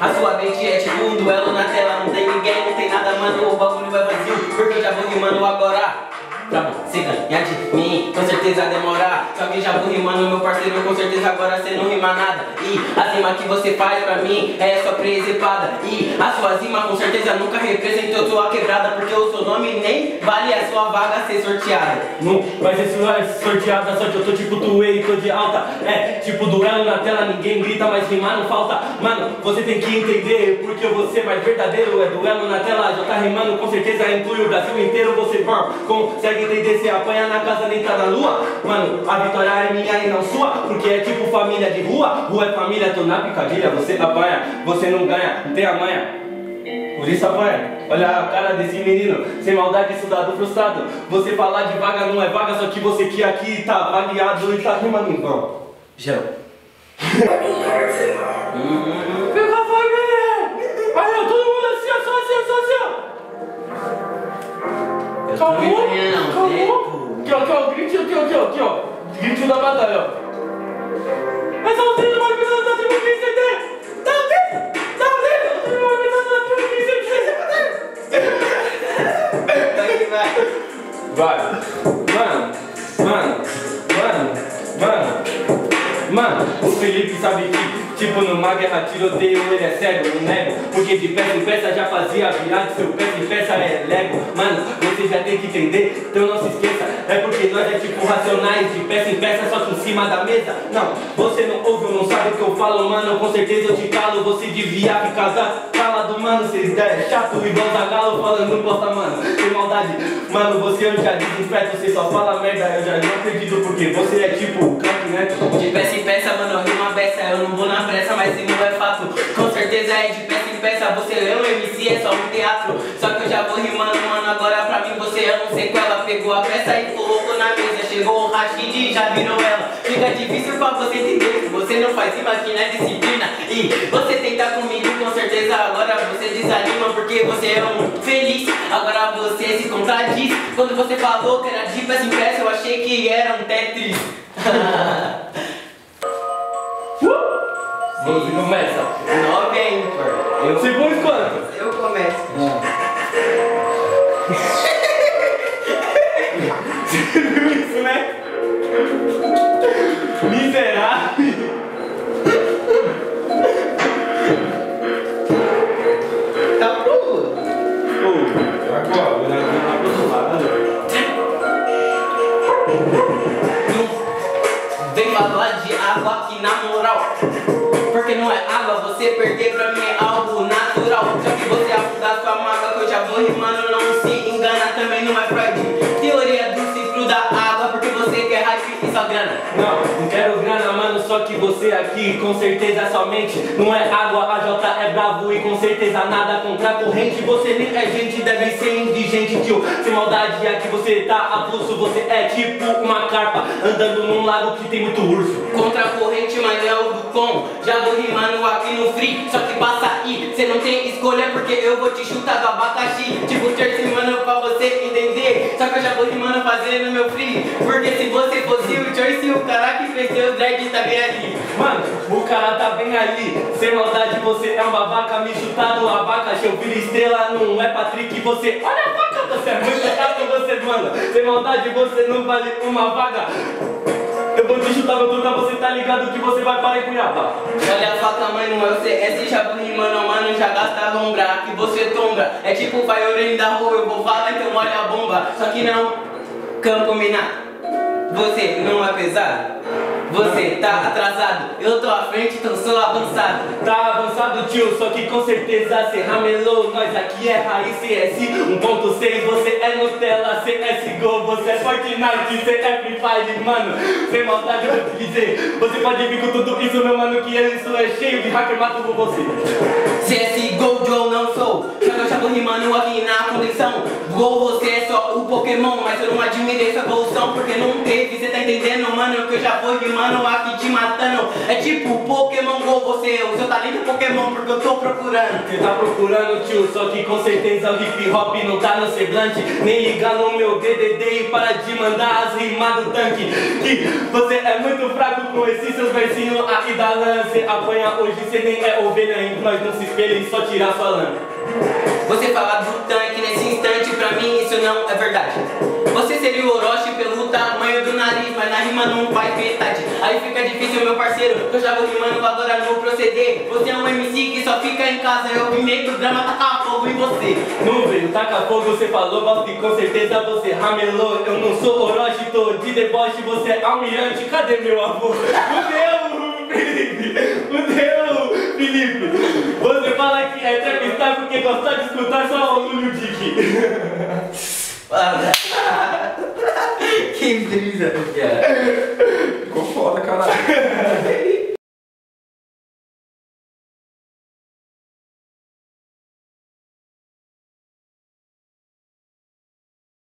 A sua mente é tipo um duelo na tela. Não tem ninguém, não tem nada, mano. O bagulho vai vazio, porque eu já vou rimando agora. Pra você ganhar de mim, com certeza demorar. Se alguém já vou rimando, meu parceiro, com certeza agora você não rima nada. E a rima que você faz pra mim é só presepada. E a sua rima com certeza nunca representou sua quebrada, porque o seu nome nem vale a sua vaga ser sorteada. Não vai ser sorteada, só que eu tô tipo tuei, tô de alta. É tipo duelo na tela, ninguém grita, mas rimar não falta. Mano, você tem que entender, porque você mais verdadeiro é duelo na tela. Já tá rimando, com certeza inclui o Brasil inteiro. Você forma, consegue entender, se apanha na casa, nem tá na lua. Mano, a vitória é minha e não sua, porque é tipo família de rua. Rua é família, tô na picadilha. Você apanha, você não ganha, não tem a manha, por isso apanha. Olha a cara desse menino, sem maldade, estudado frustrado. Você falar de vaga não é vaga, só que você que aqui tá avaliado e tá rimando em vão. Gel. Grito da batalha, ó. Essa você não vai precisar da tribo 15 Tá ok? Tá ok? Você não vai precisar da tribo 15 Tá aqui, vai. Vai. Mano, o Felipe sabe que, tipo, numa guerra tiroteio, ele é cego, não nego. Porque de peça em peça já fazia virar, de seu peça em peça é lego. Mano, você já tem que entender, então não se esqueça. É porque nós é tipo racionais, de peça em peça, só que em cima da mesa. Não, você não ouve, não sabe o que eu falo, mano. Com certeza eu te calo, você devia ficar calado, mano. Cês é chato e volta galo, falando bosta, mano. Sem maldade, mano, você eu já desrespeito, você só fala merda. Eu já não acredito, porque você é tipo craque, né? De peça em peça, mano, eu rimo a beça, eu não vou na pressa, mas se não é fato. Com certeza é de peça em peça, você é um MC, é só um teatro. Só que eu já vou rimando, mano, agora pra mim você é um sequela. Pegou a peça e colocou na mesa, chegou o Rashid e já virou ela. Fica difícil pra você entender, você não faz rima aqui na disciplina. E você tenta comigo, com certeza agora você desanima, porque você é um feliz. Agora você se contradiz, quando você falou que era de peça em peça, eu achei que era um Tetris. Você começa. 9 é ímpar. Eu se põe quanto? Eu começo. Isso, né? Miserável. Tá pronto? Agora, vou dar pro outro lado. Vem falar de água aqui na moral. Porque não é água, você perder pra mim é algo natural. Só que você afundar sua mágoa, que eu já vou rimando, não se engana, também não é Freud. Teoria do ciclo da água, porque você quer hype e só grana. Não quero grana, mano, só que você aqui, com certeza somente não é água, a J é bravo e com certeza nada contra a corrente. Você nem é gente, deve ser indigente, tio. Sem maldade, aqui você tá avulso, você é tipo uma carpa andando num lago que tem muito urso. Contra a corrente, mas é o com, já vou rimando aqui no free. Só que passa aí, cê não tem escolha, porque eu vou te chutar do abacaxi. Tipo terceiro rimando pra você entender. Só que eu já vou rimando fazendo meu free, porque se você fosse o Joyce, o cara que fez seu dread tá bem ali. Mano, o cara tá bem ali. Sem maldade, você é um babaca, me chutado abacaxi. Eu viro estrela, não é Patrick, você... Olha a faca, você é muito chato, você, mano. Sem maldade, você não vale uma vaga. Eu vou te chutar, meu truta, você tá ligado que você vai parar em Cuiabá. Olha a faca, mãe, não é o CS, já vou rimando, mano, já gasta a lombra. Aqui você tombra, é tipo o Faiorene da rua, eu vou falar, então olha a bomba. Só que não, campo minar, você não é pesado? Você tá atrasado, eu tô à frente, então sou avançado. Tá avançado, tio, só que com certeza cê ramelou. Nós aqui é raiz CS 1.6, você é Nutella, CSGO, você é Fortnite, você é Free Fire, mano. Sem maldade, eu vou te dizer, você pode vir com tudo isso, meu mano, que isso é cheio de hacker, mato com você. CSGO, Joe, não sou, já acabou rimando aqui na conexão. Gol, você é só o Pokémon, mas eu não admirei essa evolução, porque não teve, cê tá entendendo, mano, que eu já fui rimando aqui te matando. É tipo Pokémon Gol, você é o seu talento Pokémon, porque eu tô procurando. Você tá procurando, tio, só que com certeza o hip hop não tá no semblante, nem ligar no meu DDD e para de mandar as rimas do tanque. Que você é muito fraco com esses seus versinhos aqui da lã. Cê apanha hoje, cê nem é ovelha, em nós não se espelha e só tirar sua lã. Você fala do tanque nesse instante, pra mim isso não é verdade. Você seria o Orochi pelo tamanho do nariz, mas na rima não faz metade. Aí fica difícil, meu parceiro, eu já vou rimando agora no proceder. Você é um MC que só fica em casa, eu me meto, drama, taca fogo em você. Não veio, taca fogo, você falou, mas que com certeza você ramelou. Eu não sou Orochi, tô de deboche, você é almirante, cadê meu avô? Fudeu, Felipe, fudeu, Felipe. Você fala que é trapstar porque gostar de escutar só o Lulu Dick. Que brisa, cara.